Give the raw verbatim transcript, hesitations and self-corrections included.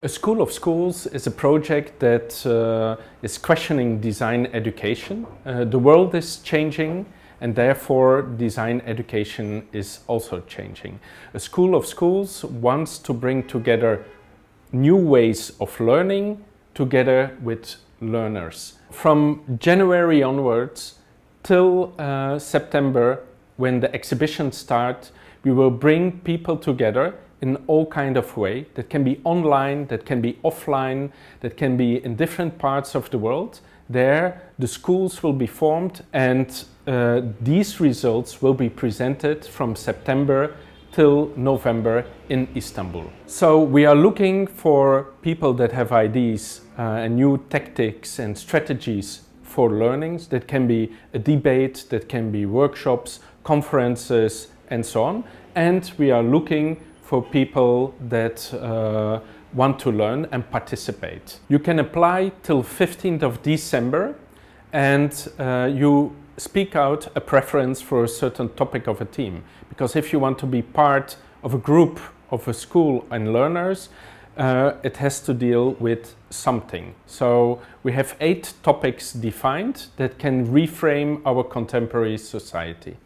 A School of Schools is a project that uh, is questioning design education. Uh, the world is changing and therefore design education is also changing. A School of Schools wants to bring together new ways of learning together with learners. From January onwards till uh, September, when the exhibition starts, we will bring people together in all kind of way. That can be online, that can be offline, that can be in different parts of the world. There the schools will be formed, and uh, these results will be presented from September till November in Istanbul. So we are looking for people that have ideas uh, and new tactics and strategies for learnings. That can be a debate, that can be workshops, conferences and so on. And we are looking for people that uh, want to learn and participate. You can apply till fifteenth of December, and uh, you speak out a preference for a certain topic of a team. Because if you want to be part of a group, of a school and learners, uh, it has to deal with something. So we have eight topics defined that can reframe our contemporary society.